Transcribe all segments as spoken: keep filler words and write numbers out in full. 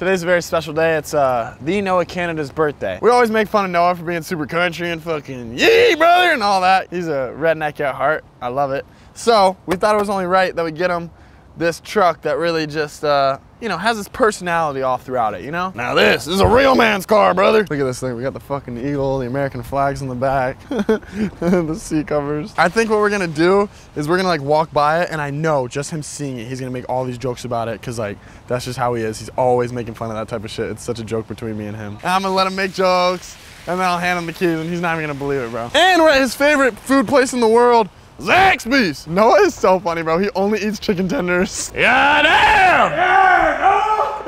Today's a very special day. It's uh, the Noah Canada's birthday. We always make fun of Noah for being super country and fucking yee brother and all that. He's a redneck at heart. I love it. So we thought it was only right that we get him this truck that really just, uh, you know, has his personality all throughout it, you know? Now this, this is a real man's car, brother. Look at this thing. We got the fucking eagle, the American flags on the back, the seat covers. I think what we're gonna do is we're gonna like walk by it, and I know just him seeing it, he's gonna make all these jokes about it, cause like, that's just how he is. He's always making fun of that type of shit. It's such a joke between me and him. And I'm gonna let him make jokes, and then I'll hand him the keys, and he's not even gonna believe it, bro. And we're at his favorite food place in the world, Zaxby's. Noah is so funny, bro. He only eats chicken tenders. Yeah, damn!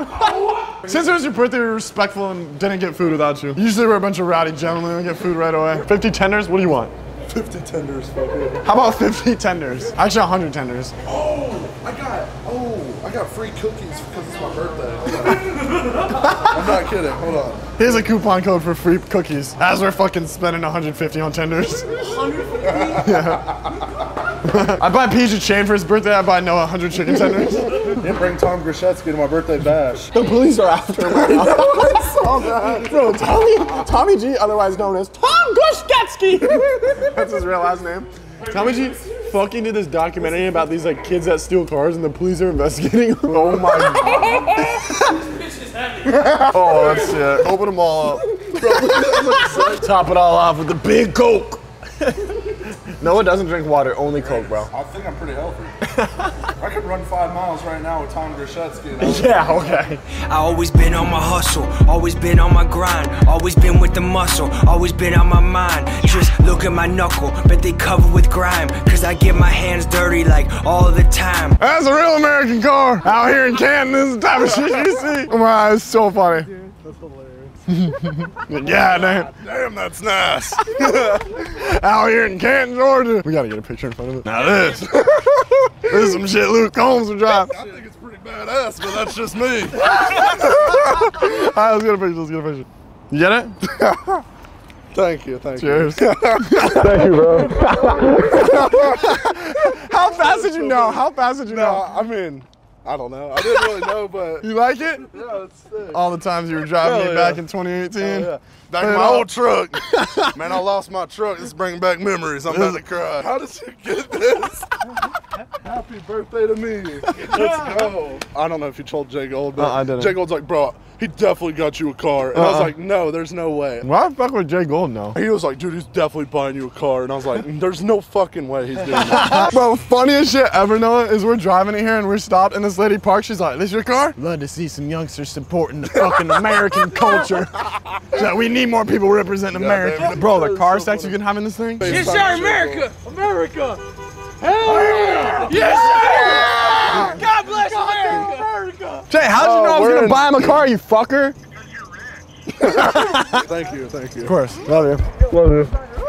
Yeah, no! Since it was your birthday, we were respectful and didn't get food without you. Usually we're a bunch of rowdy gentlemen who get food right away. fifty tenders, what do you want? fifty tenders, fuck it. How about fifty tenders? Actually, one hundred tenders. Oh, I got, oh, I got free cookies because it's my birthday. Hold on. I'm not kidding, hold on. Here's a coupon code for free cookies as we're fucking spending one hundred fifty on tenders. one hundred fifty? Yeah. I buy Peej a chain for his birthday, I buy Noah one hundred chicken tenders. You bring Tom Grishetsky to my birthday bash. The police are after me. Oh, bro, Tommy, Tommy G, otherwise known as Tom Grishetsky. That's his real last name. Tommy G fucking did this documentary about these like kids that steal cars and the police are investigating. Oh my god. Oh, that's it. Open them all up. Top it all off with the big Coke. Noah doesn't drink water, only Coke, bro. I think I'm pretty healthy. I could run five miles right now with Tom Grishetsky. Yeah, okay. I always been on my hustle, always been on my grind, always been with the muscle, always been on my mind. Just look at my knuckle, but they cover with grime, cause I get my hands dirty like all the time. That's a real American car. Out here in Canton, this is the type of shit you see. Oh my God, it's so funny. Dude, that's hilarious. Yeah, damn, damn, that's nice. Out here in Canton, Georgia. We gotta get a picture in front of it. Now this, this is some shit Luke Combs would drive. I think it's pretty badass, but that's just me. All right, let's get a picture, let's get a picture. You get it? Thank you, thank Cheers. you. Cheers. Thank you, bro. How fast did you know? How fast did you no, know? I mean. I don't know. I didn't really know, but... You like it? Yeah, it's sick. All the times you were driving Hell me yeah. back in twenty eighteen? Yeah. Back in my old truck. Man, I lost my truck. It's bringing back memories. I'm about to cry. How did you get this? Happy birthday to me. Let's go. I don't know if you told Jay Gold, but uh, I didn't. Jay Gold's like, bro, he definitely got you a car. And uh -uh. I was like, no, there's no way. Why the fuck would Jay Gold know? He was like, dude, he's definitely buying you a car. And I was like, there's no fucking way he's doing that. Bro, funniest shit ever, Noah, is we're driving it here and we're stopped and this lady parks. She's like, this your car? Love to see some youngsters supporting the fucking American culture. Like, we need more people representing yeah, America. Baby. Bro, the car so sex funny. You can have in this thing? Yes, sir, America! America! Hell yeah! Yes, sir! God bless America! America! Jay, how did you know I was gonna buy him a car, you fucker? Because you're rich. Thank you, thank you. Of course. Love you. Love you.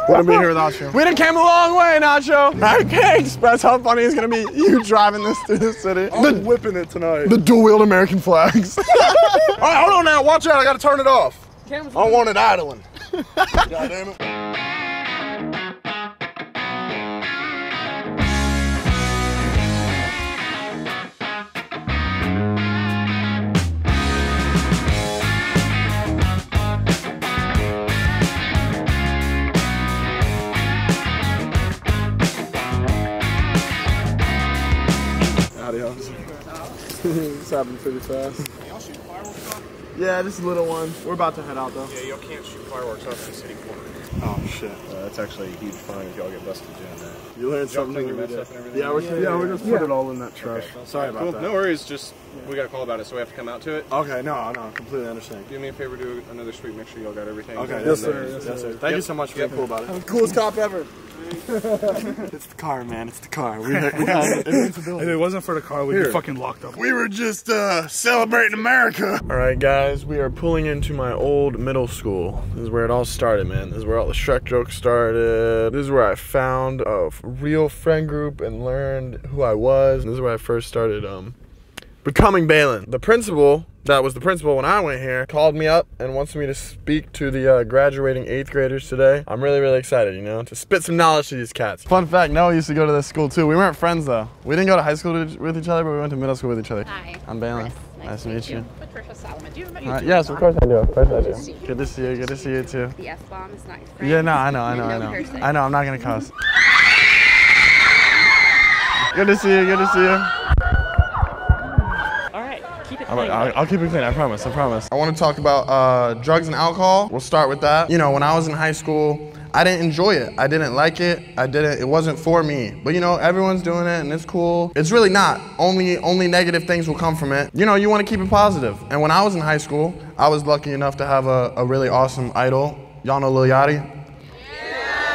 Wouldn't be here without you. We done came a long way, Nacho. I can't express how funny it's gonna be you driving this through the city. I'm the, whipping it tonight. The dual-wheeled American flags. All right, hold on now. Watch out. I gotta turn it off. Cam's I don't want it idling. God damn it. Adios. It's happening pretty fast. Yeah, just a little one. We're about to head out though. Yeah, y'all can't shoot fireworks off the city corner. Oh shit. Uh, that's actually a huge fine if y'all get busted doing that. You learned something you messed up and everything? Yeah, we're, yeah, yeah, yeah, we're just yeah. put it all in that trash. Okay. Sorry about cool. that. No worries, just yeah. we got a call about it, so we have to come out to it. Okay, no, no, completely understand. Do me a favor, do another sweep, make sure y'all got everything. Okay, yes sir. Yes, sir. yes sir. Thank yep. you so much for yep. being cool about it. Coolest cop ever. It's the car, man. It's the car. We, we, if it wasn't for the car, we'd be fucking locked up. We were just uh, celebrating America. All right, guys, we are pulling into my old middle school. This is where it all started, man. This is where all the Shrek jokes started. This is where I found a real friend group and learned who I was. This is where I first started um, becoming Baylen. The principal that was the principal when I went here called me up and wants me to speak to the uh, graduating eighth graders today. I'm really, really excited, you know, to spit some knowledge to these cats. Fun fact, Noah used to go to this school too. We weren't friends though. We didn't go to high school to, with each other, but we went to middle school with each other. Hi. I'm Baylen. Nice, nice to meet you. you. Patricia Solomon. Do you remember uh, you Yes, of course I do. Of course I do. Good to see you. Good to see you, too. The F-bomb is nice, right? Yeah, no, I know, I know, I know. I know, I'm not going to cuss. Good to see you. Good to see you. All right. Keep it clean. I'll, I'll keep it clean. I promise. I promise. I want to talk about uh, drugs and alcohol. We'll start with that. You know, when I was in high school, I didn't enjoy it. I didn't like it. I didn't, it wasn't for me. But you know, everyone's doing it and it's cool. It's really not. Only only negative things will come from it. You know, you want to keep it positive. And when I was in high school, I was lucky enough to have a, a really awesome idol. Y'all know Lil Yachty? Yeah.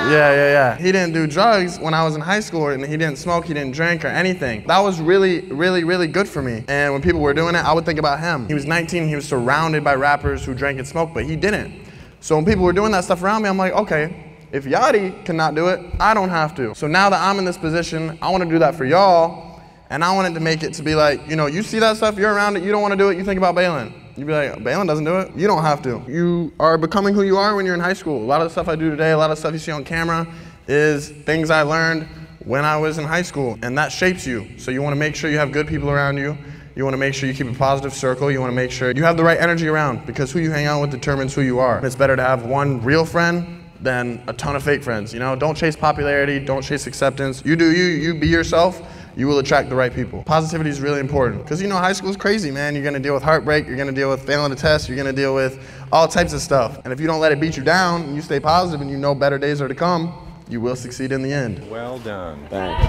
yeah, yeah, yeah. He didn't do drugs when I was in high school, and he didn't smoke, he didn't drink or anything. That was really, really, really good for me. And when people were doing it, I would think about him. He was nineteen, he was surrounded by rappers who drank and smoked, but he didn't. So when people were doing that stuff around me, I'm like, okay, if Yachty cannot do it, I don't have to. So now that I'm in this position, I want to do that for y'all, and I wanted to make it to be like, you know, you see that stuff, you're around it, you don't want to do it, you think about Baylen. You'd be like, Baylen doesn't do it. You don't have to. You are becoming who you are when you're in high school. A lot of the stuff I do today, a lot of stuff you see on camera is things I learned when I was in high school, and that shapes you. So you want to make sure you have good people around you. You want to make sure you keep a positive circle. You want to make sure you have the right energy around, because who you hang out with determines who you are. It's better to have one real friend than a ton of fake friends, you know? Don't chase popularity, don't chase acceptance. You do you, you be yourself, you will attract the right people. Positivity is really important, because you know, high school is crazy, man. You're gonna deal with heartbreak, you're gonna deal with failing a test, you're gonna deal with all types of stuff. And if you don't let it beat you down, and you stay positive and you know better days are to come, you will succeed in the end. Well done. Thanks.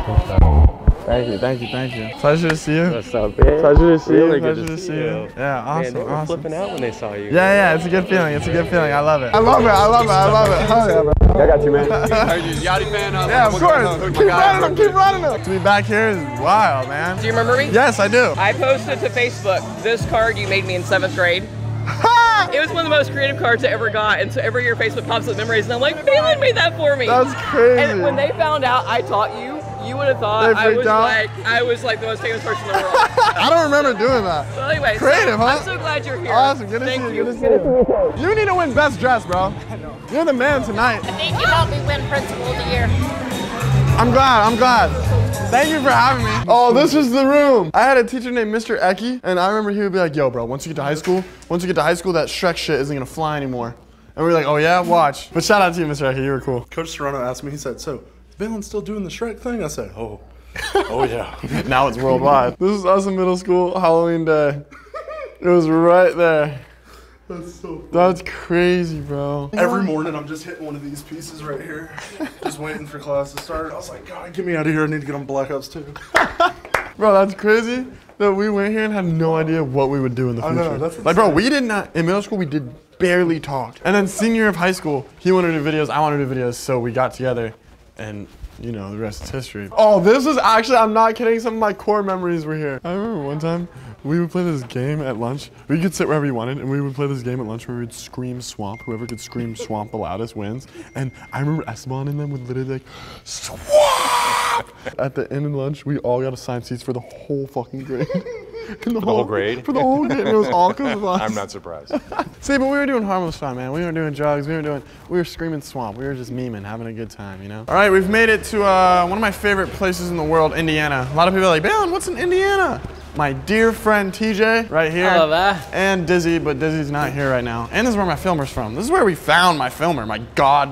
Thank you, thank you, thank you. Pleasure to see you. What's up, man? Pleasure to see really you. Pleasure to see you. you. Yeah, awesome, man, they were awesome. Flipping out when they saw you. Yeah, yeah, it's a good feeling. It's a good feeling. I love it. I love it. I love it. I love it. I love it. I, love it. I got you, man. Are you Yachty fan? Uh, yeah, of course. Keep riding them. Keep riding them. To be back here is wild, man. Do you remember me? Yes, I do. I posted to Facebook this card you made me in seventh grade. It was one of the most creative cards I ever got, and so every year Facebook pops up memories, and I'm like, Baylen made that for me. That's crazy. And when they found out I taught you, you would have thought I was out. like I was like the most famous person in the world. I don't remember doing that. So anyway, creative, so, huh? I'm so glad you're here. Awesome, good to see you. Good to see you. You need to win best dress, bro. I know. You're the man tonight. I think you helped me win principal of the year. I'm glad. I'm glad. Thank you for having me. Oh, this is the room. I had a teacher named Mister Eki, and I remember he would be like, "Yo, bro, once you get to high school, once you get to high school, that Shrek shit isn't gonna fly anymore." And we were like, "Oh yeah, watch." But shout out to you, Mister Eki. You were cool. Coach Serrano asked me. He said, "So, Baylen's still doing the Shrek thing?" I said, oh, oh yeah. Now it's worldwide. This is us in middle school, Halloween day. It was right there. That's so funny. That's crazy, bro. Every morning I'm just hitting one of these pieces right here, just waiting for class to start. I was like, God, get me out of here. I need to get on Black Ops too. Bro, that's crazy that we went here and had no idea what we would do in the future. I know, that's like, bro, we did not, in middle school, we did barely talk. And then senior of high school, he wanted to do videos, I wanted to do videos, so we got together. And you know, the rest is history. Oh, this is actually, I'm not kidding, some of my core memories were here. I remember one time we would play this game at lunch. We could sit wherever you wanted, and we would play this game at lunch where we would scream swamp. Whoever could scream swamp the loudest wins. And I remember Esteban and them would literally like, swamp! At the end of lunch, we all got assigned seats for the whole fucking grade. The, the whole, whole grade? For the whole grade, and it was all because of us. I'm not surprised. See, but we were doing harmless fun, man. We were doing drugs, we were doing, we were screaming swamp. We were just memeing, having a good time, you know? All right, we've made it to uh, one of my favorite places in the world, Indiana. A lot of people are like, Baylen, what's in Indiana? My dear friend T J, right here. I love that. And Dizzy, but Dizzy's not here right now. And this is where my filmer's from. This is where we found my filmer, my god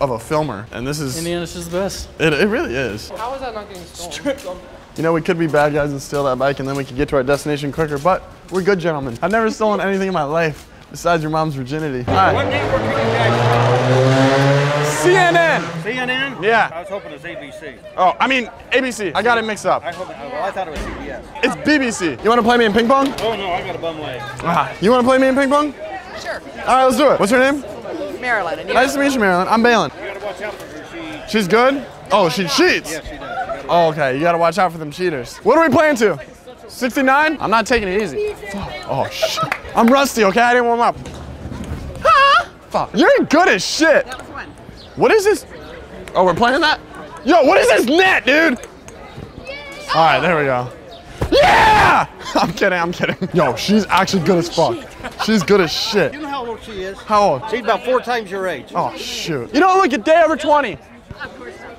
of a filmer. And this is- Indiana's just the best. It, it really is. How is that not getting stolen? You know, we could be bad guys and steal that bike, and then we could get to our destination quicker, but we're good gentlemen. I've never stolen anything in my life besides your mom's virginity. All right. What network are you guys from? C N N. C N N? Yeah. I was hoping it was A B C. Oh, I mean, A B C. I got it mixed up. I, hope it, well, I thought it was C B S. It's B B C. You want to play me in ping pong? Oh, no, I got a bum leg. Ah, you want to play me in ping pong? Sure. All right, let's do it. What's your name? Marilyn. Nice to meet you, Marilyn. I'm Baylen. You got to watch out for her. She... She's good? Oh, she cheats. Yeah, she does. Oh, okay, you gotta watch out for them cheaters. What are we playing to? sixty-nine? I'm not taking it easy. Fuck. Oh, shit. I'm rusty, okay? I didn't warm up. Ha! Fuck. You're good as shit. That was one. What is this? Oh, we're playing that? Yo, what is this net, dude? All right, there we go. Yeah! I'm kidding, I'm kidding. Yo, she's actually good as fuck. She's good as shit. You know how old she is? How old? She's about four times your age. Oh, shoot. You don't look a day over twenty. Of course not.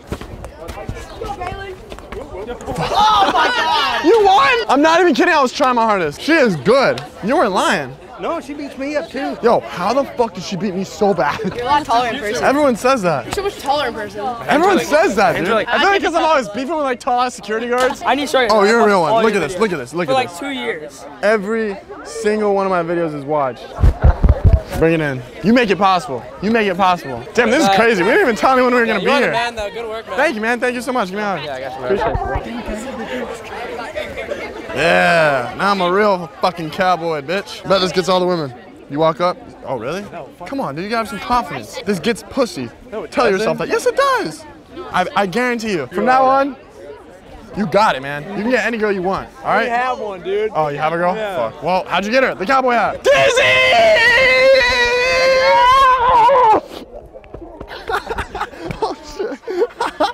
Oh my God! You won? I'm not even kidding, I was trying my hardest. She is good. You weren't lying. No, she beats me up too. Yo, how the fuck did she beat me so bad? You're a lot taller in person. Everyone says that. You're so much taller in person. Everyone like, says that, dude. Like, I feel like because I'm always beefing with like tall ass security guards. I need to show you. Oh, you're a real one. Look at this, look at this, look at this. For like two years. Every single one of my videos is watched. Bring it in. You make it possible. You make it possible. Damn, this is crazy. We didn't even tell anyone we were yeah, gonna be here. Man, though. Good work, man. Thank you, man. Thank you so much. Give me a hug. Yeah, I got you. Appreciate it, bro. Yeah. Now I'm a real fucking cowboy, bitch. Bet this gets all the women. You walk up. Oh, really? No, come on, dude. You gotta have some confidence. This gets pussy. No, tell yourself that. Yes, it does. I, I guarantee you. From now on, you got it, man. You can get any girl you want. All right. I have one, dude. Oh, you have a girl? Yeah. Fuck. Well, how'd you get her? The cowboy hat. Dizzy!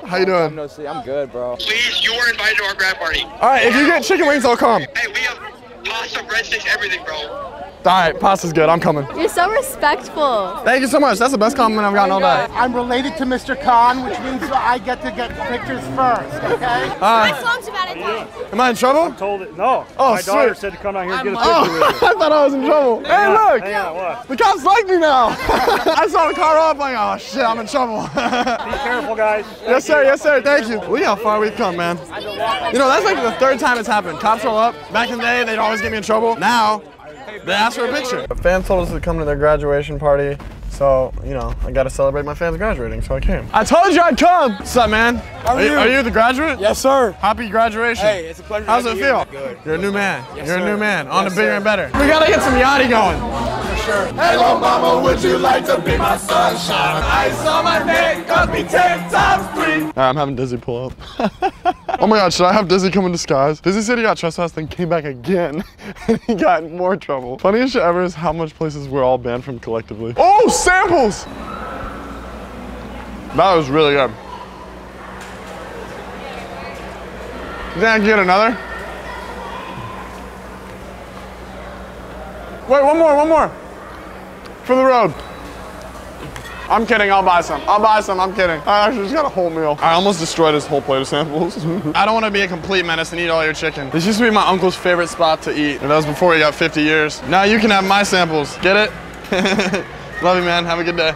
How you doing? I'm good, bro. Please, you were invited to our grad party. All right, if you get chicken wings, I'll come. Hey, we have pasta, breadsticks, everything, bro. All right, pasta's good. I'm coming. You're so respectful. Thank you so much. That's the best compliment I've gotten all day. I'm related to Mister Khan, which means I get to get pictures first, okay? Uh, I slumped about it. Am I in trouble? I'm told it. No. Oh, my daughter sweet. Said to come out here and I'm get a picture oh, with you. I thought I was in trouble. Hey, look. Hang on, what? The cops like me now. I saw the car off. I'm like, oh, shit, I'm in trouble. Be careful, guys. Yes, sir. Yes, sir. Thank you. Look how far we've come, man. You know, that's like the third time it's happened. Cops roll up. Back in the day, they'd always get me in trouble. Now, they asked for a picture. The fans told us to come to their graduation party, so, you know, I gotta celebrate my fans graduating, so I came. I told you I'd come! What's up, man? How are, are you? Are you the graduate? Yes, sir. Happy graduation. Hey, it's a pleasure. How's it feel? Good. You're a new man. Yes, You're sir. a new man. On yes, to bigger sir. and better. We gotta get some Yachty going. For sure. Hello, mama, would you like to be my sunshine? I saw my name, got me ten times three. Alright, I'm having Dizzy pull up. Oh my God, should I have Dizzy come in disguise? Dizzy said he got trespassed, then came back again, and he got in more trouble. Funniest shit ever is how much places we're all banned from collectively. Oh, samples! That was really good. You think I can get another? Wait, one more, one more. For the road. I'm kidding, I'll buy some. I'll buy some, I'm kidding. I actually just got a whole meal. I almost destroyed his whole plate of samples. I don't want to be a complete menace and eat all your chicken. This used to be my uncle's favorite spot to eat. And that was before he got fifty years. Now you can have my samples. Get it? Love you, man. Have a good day.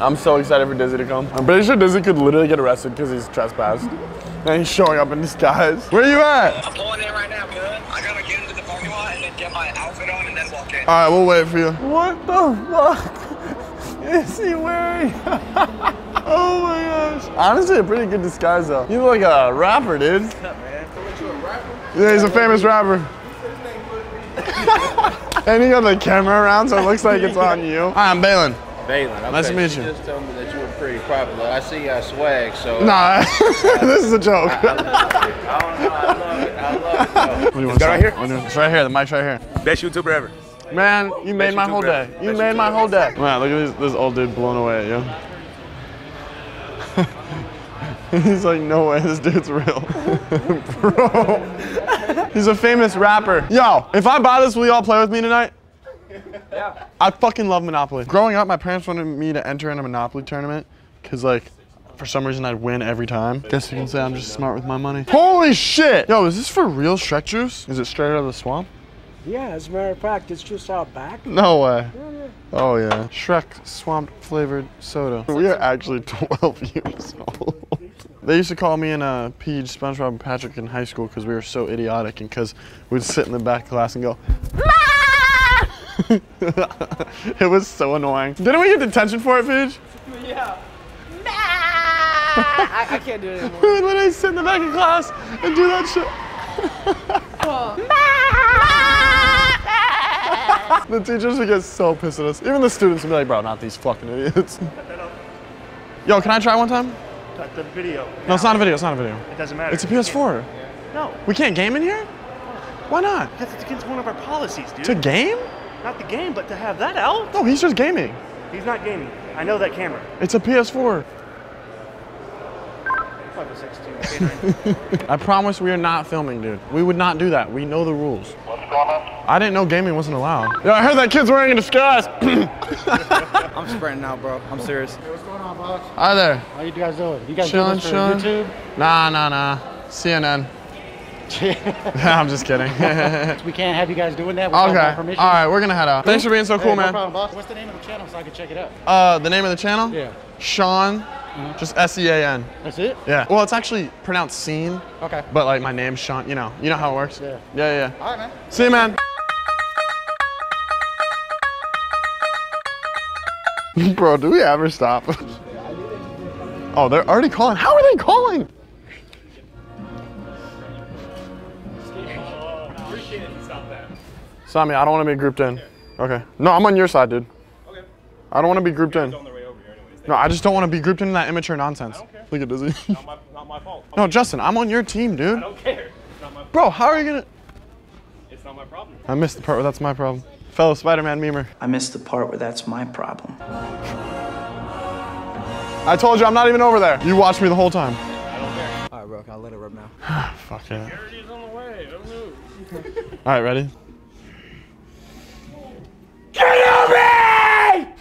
I'm so excited for Dizzy to come. I'm pretty sure Dizzy could literally get arrested because he's trespassed. And he's showing up in disguise. Where are you at? I'm pulling in right now, good. I gotta get into the parking lot and then get my outfit on and then walk in. All right, we'll wait for you. What the fuck? Is he wearing? Oh my gosh. Honestly, a pretty good disguise though. You look like a rapper, dude. What's up, man? You a rapper? Yeah, he's a famous rapper. And he got the camera around, so it looks like it's on you. Hi, I'm Baylen. Baylen, okay. Nice to meet you. You just told me that you were pretty popular. I see your swag, so. Nah, this is a joke. I, I love it. I love it. I love it. What do you want to say? Right here? It's right here. The mic's right here. Best YouTuber ever. Man, you made my whole day. You made my whole day. Man, look at this, this old dude blown away, yo. He's like, no way, this dude's real. Bro. He's a famous rapper. Yo, if I buy this, will y'all play with me tonight? Yeah. I fucking love Monopoly. Growing up, my parents wanted me to enter in a Monopoly tournament because, like, for some reason, I'd win every time. Guess you can say I'm just smart with my money. Holy shit! Yo, is this for real Shrek juice? Is it straight out of the swamp? Yeah, as a matter of fact, it's just out back. No way. Yeah, yeah. Oh, yeah. Shrek swamp flavored soda. We are actually twelve years old. They used to call me and uh, Peej, SpongeBob, and Patrick in high school because we were so idiotic and because we'd sit in the back class and go, It was so annoying. Didn't we get detention for it, Peej? Yeah. I, I can't do it anymore. We would literally sit in the back of class and do that shit. Oh. The teachers would get so pissed at us. Even the students would be like, bro, not these fucking idiots. Yo, can I try one time? Cut the video. No, it's not a video, it's not a video. It doesn't matter. It's a P S four. No. We can't game in here? Why not? Because it's against one of our policies, dude. To game? Not the game, but to have that out? No, he's just gaming. He's not gaming. I know that camera. It's a P S four. I promise we are not filming, dude. We would not do that. We know the rules. What's going on? I didn't know gaming wasn't allowed. Yo, I heard that kid's wearing a disguise. I'm sprinting out, bro. I'm serious. Hey, what's going on, boss? Hi there. How you guys doing? You guys chilling, chilling? YouTube? Nah, nah, nah. C N N. I'm just kidding. We can't have you guys doing that without okay. permission. All right, we're gonna head out. Thanks for being so cool, hey, no man. Problem, boss. What's the name of the channel so I can check it out? Uh, the name of the channel? Yeah. Sean. Mm-hmm. Just S E A N. That's it? Yeah. Well, it's actually pronounced Scene. Okay. But like my name's Sean, you know. You know how it works? Yeah. Yeah, yeah. All right, man. See you, man. Bro, do we ever stop? Oh, they're already calling. How are they calling? Sammy, I don't want to be grouped in. Okay. No, I'm on your side, dude. Okay. I don't want to be grouped in. No, I just don't want to be grouped into that immature nonsense. I don't care. Look at Dizzy. Not my, not my fault. No, Justin, I'm on your team, dude. I don't care. It's not my fault. Bro, how are you gonna? It's not my problem. I missed the part where that's my problem. Fellow Spider-Man memer. I missed the part where that's my problem. I told you I'm not even over there. You watched me the whole time. I don't care. All right, bro, can I let it rip now? Fuck yeah. Security's on the way. Don't move. All right, ready? Get over!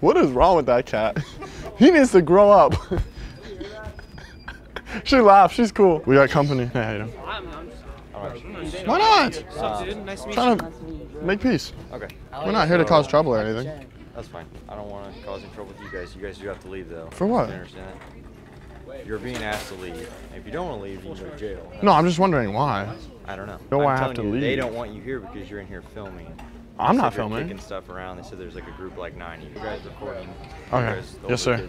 What is wrong with that cat? He needs to grow up. She laughs. She's cool. We got company. I hate him. Why not? What's up, dude? Nice to meet you. Trying to make peace. Okay. We're not here to cause trouble or anything. That's fine. I don't want to cause any trouble with you guys. You guys do have to leave, though. For what? I understand. You're being asked to leave. If you don't want to leave, you go to jail. No, I'm just wondering why. I don't know. Don't why I have to leave? They don't want you here because you're in here filming. I'm not filming. Kicking stuff around. They said there's like a group like ninety. You guys recording. Okay. Yes, sir.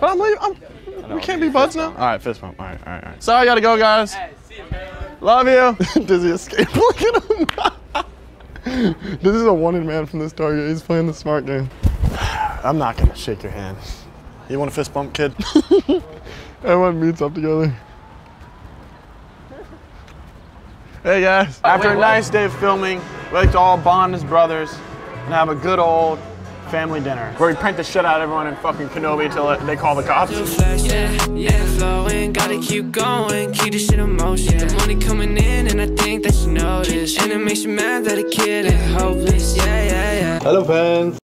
But I'm leaving. We can't be buds now. All right, fist bump. All right, all right, all right. Sorry, I gotta go, guys. Love you. Dizzy escaped. Look at him. This is a wanted man from this target. He's playing the smart game. I'm not gonna shake your hand. You want a fist bump, kid? Everyone meets up together. Hey guys. After a nice day of filming, we like to all bond as brothers and have a good old family dinner where we prank the shit out of everyone in fucking Kenobi till they call the cops. Yeah, yeah, flowing, gotta keep going, keep the shit in motion. The money coming in and I think that you notice, and it makes you mad that a kid is hopeless. Yeah, yeah, yeah. Hello, fans.